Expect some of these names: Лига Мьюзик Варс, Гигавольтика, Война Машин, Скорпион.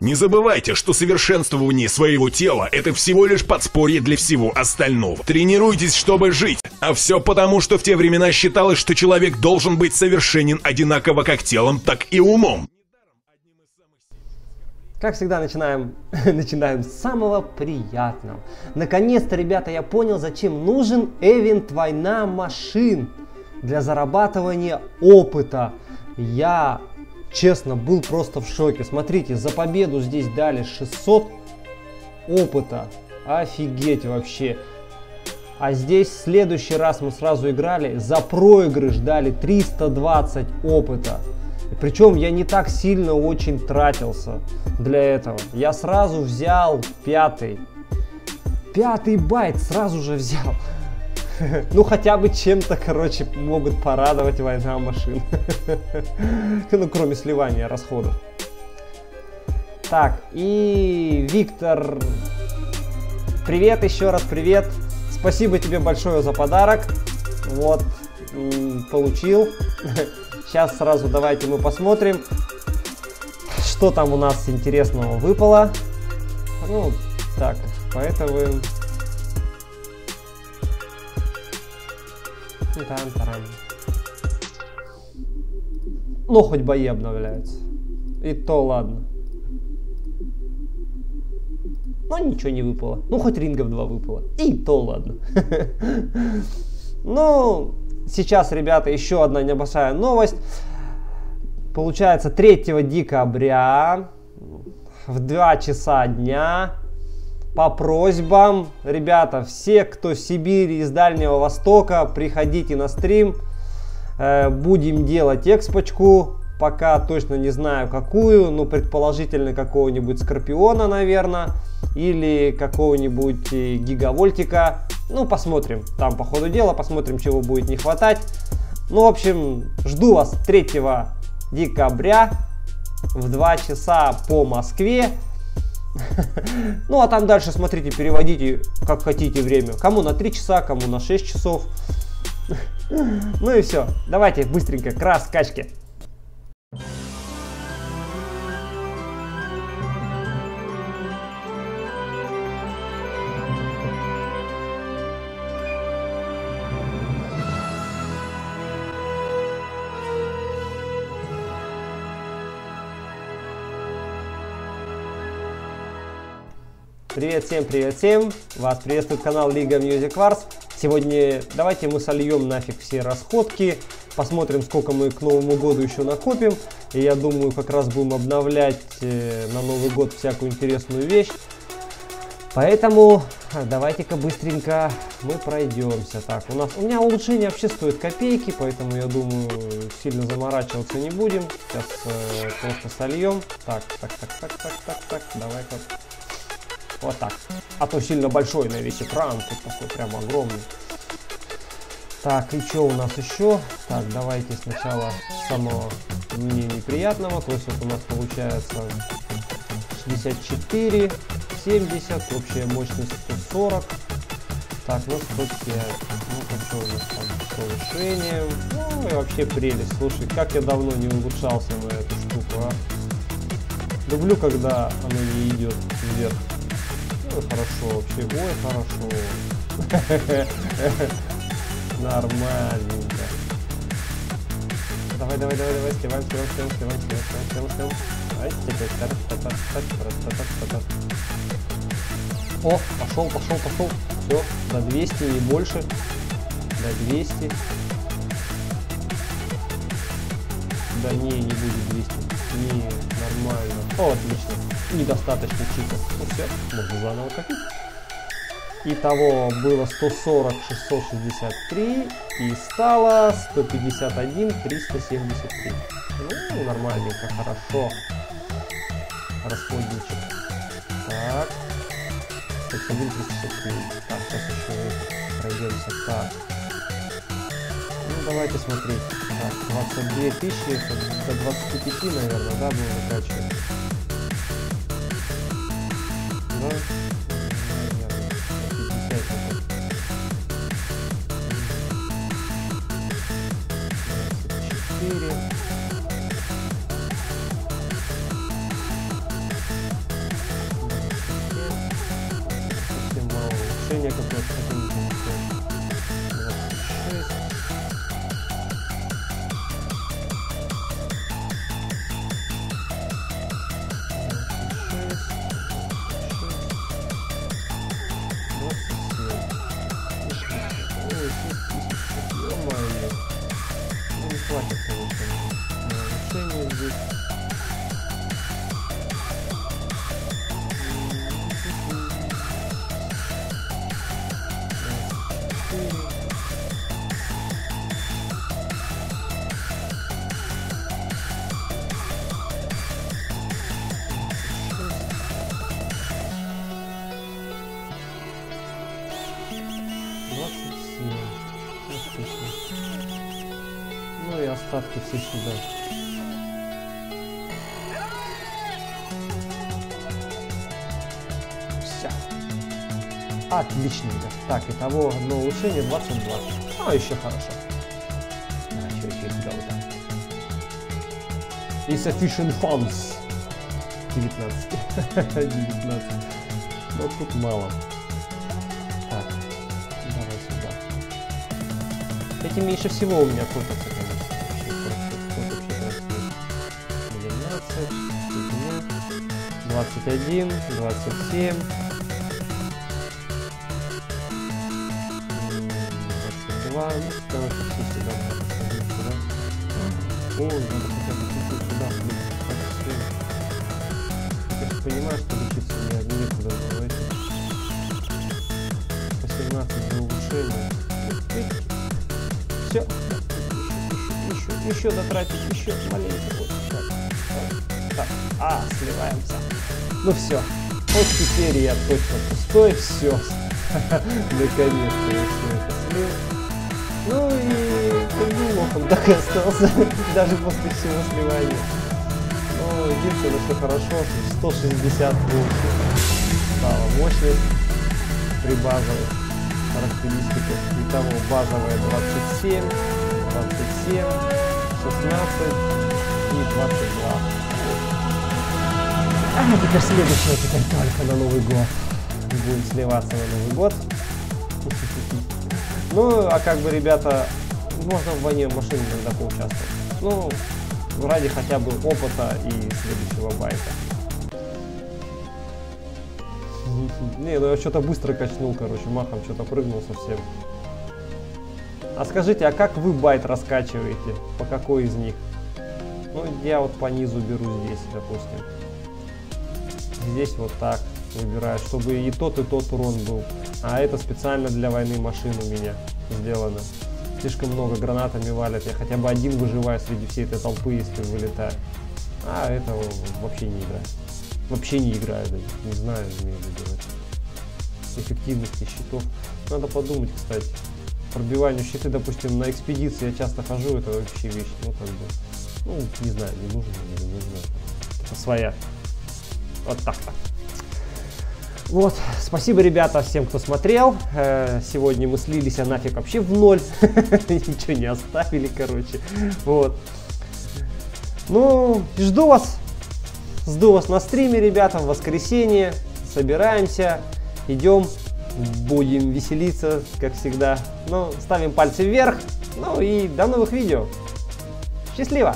Не забывайте, что совершенствование своего тела — это всего лишь подспорье для всего остального. Тренируйтесь, чтобы жить. А все потому, что в те времена считалось, что человек должен быть совершенен одинаково как телом, так и умом. Как всегда, начинаем с самого приятного. Наконец-то, ребята, я понял, зачем нужен эвент «Война машин» для зарабатывания опыта. Я, честно, был просто в шоке. Смотрите, за победу здесь дали 600 опыта. Офигеть вообще. А здесь в следующий раз мы сразу играли, за проигрыш дали 320 опыта. Причем я не так сильно очень тратился для этого. Я сразу взял пятый байт, сразу же взял. Ну хотя бы чем-то, короче, могут порадовать «Война машин». Ну кроме сливания расходов. Так, и Виктор, привет, еще раз привет. Спасибо тебе большое за подарок. Вот, получил. Сейчас сразу давайте мы посмотрим, что там у нас интересного выпало. Ну, так, поэтому... Ну, хоть бои обновляются. И то ладно. Ну, ничего не выпало. Ну, хоть рингов 2 выпало. И то ладно. Ну, сейчас, ребята, еще одна небольшая новость. Получается, 3 декабря в 2 часа дня по просьбам, ребята, все, кто с Сибири, из Дальнего Востока, приходите на стрим. Будем делать экспочку. Пока точно не знаю какую, но предположительно какого-нибудь Скорпиона, наверное, или какого-нибудь Гигавольтика. Ну, посмотрим, там по ходу дела, посмотрим, чего будет не хватать. Ну, в общем, жду вас 3 декабря в 2 часа по Москве. Ну, а там дальше, смотрите, переводите как хотите время. Кому на 3 часа, кому на 6 часов. Ну и все, давайте быстренько к раскачке. Привет всем, привет всем! Вас приветствует канал Лига Мьюзик Варс. Сегодня давайте мы сольем нафиг все расходки, посмотрим, сколько мы к Новому году еще накопим. И я думаю, как раз будем обновлять на Новый год всякую интересную вещь. Поэтому давайте-ка быстренько мы пройдемся. Так, у меня улучшение вообще стоит копейки, поэтому я думаю, сильно заморачиваться не будем. Сейчас просто сольем. Так, давай-ка. Вот так. А то сильно большой на весь экран. Тут такой прям огромный. Так, и что у нас еще? Так, давайте сначала самого мне неприятного. То есть вот у нас получается 64, 70, общая мощность 140. Так, ну все-таки, ну что у нас там с улучшением. Ну и вообще прелесть. Слушай, как я давно не улучшался на эту штуку, а? Люблю, когда она не идет вверх. Хорошо, вообще, ой, хорошо. Нормальненько. Давай, сливаем. О, пошел. Все, до 200 и больше. До 200. Да не будет 200. Не, нормально. О, отлично. Недостаточно чипов. Ну все, можно заново копить. Итого было 140, 663 и стало 151, 373. Ну, нормальненько, хорошо. Расходничек. Так. 151, 373. Так, сейчас еще пройдемся. Так. Ну, давайте смотреть. Так, 22 тысячи, до 25, наверное, да, мы закачиваем. Да? Наверное, 50. 24. движение какое-то. Остатки все сюда. Все. Отлично. Так, итого одно улучшение 22. А, еще хорошо. А, еще сюда вот так. Insufficient funds. 19. 19. Но тут мало. Так, давай сюда. Эти меньше всего у меня крутятся. Один, 27, 22, ну, короче, все сюда, сюда. О, надо хотя бы чуть-чуть сюда, я же понимаю, что лечиться у меня некуда, давайте. 18 за улучшение. Все, еще дотратить, еще маленько. Так, а, сливаемся. Ну все, вот теперь я точно пустой, все. Наконец-то я все это слил. Ну и он так и остался, даже после всего сливания. Но единственное, что хорошо, 160 стало мощность при базовых характеристиках. Итого базовая 27, 27, 16 и 22. А теперь следующее, теперь только на Новый год. Будем сливаться на Новый год. Ну, а как бы, ребята, можно в войне машин иногда поучаствовать. Ну, ради хотя бы опыта и следующего байта. Не, ну я что-то быстро качнул, короче, махом, что-то прыгнул совсем. А скажите, а как вы байт раскачиваете? По какой из них? Ну, я вот по низу беру здесь, допустим. Здесь вот так выбираю, чтобы и тот урон был. А это специально для войны машин у меня сделано. Слишком много гранатами валят. Я хотя бы один выживаю среди всей этой толпы, если вылетаю. А это вообще не играю. Вообще не играю, да. Не знаю, умею делать. Эффективности щитов. Надо подумать, кстати. Пробивание щиты, допустим, на экспедиции я часто хожу, это вообще вещь. Ну, как бы, ну, не знаю, не нужно, не нужно. Это своя. Вот так-то. Вот, спасибо, ребята, всем, кто смотрел. Сегодня мы слились, а нафиг вообще в ноль. Ничего не оставили, короче. Вот. Ну, жду вас на стриме, ребята, в воскресенье. Собираемся, идем, будем веселиться, как всегда. Ну, ставим пальцы вверх. Ну и до новых видео. Счастливо!